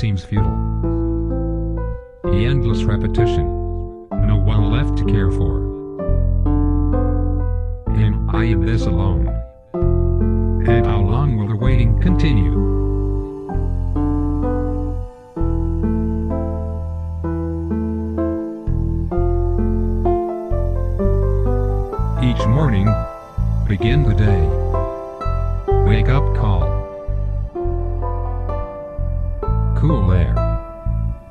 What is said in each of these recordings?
seems futile. The endless repetition. No one left to care for. Him, I am this alone. And how long will the waiting continue? Each morning, begin the day. Wake up call. Cool air.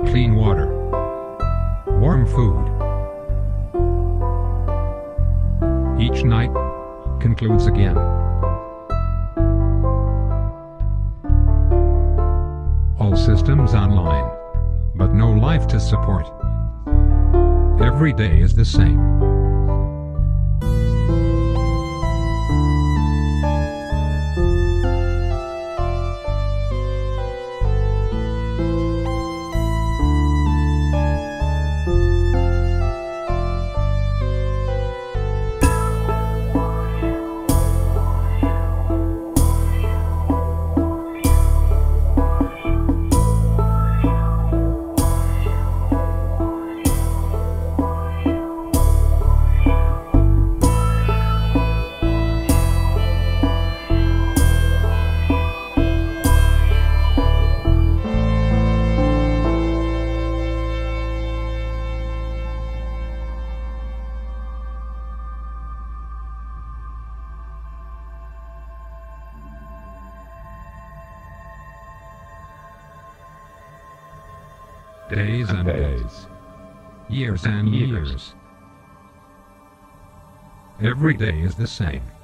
Clean water. Warm food. Each night concludes again. All systems online, but no life to support. Every day is the same. Days and days, years and years. Every day is the same.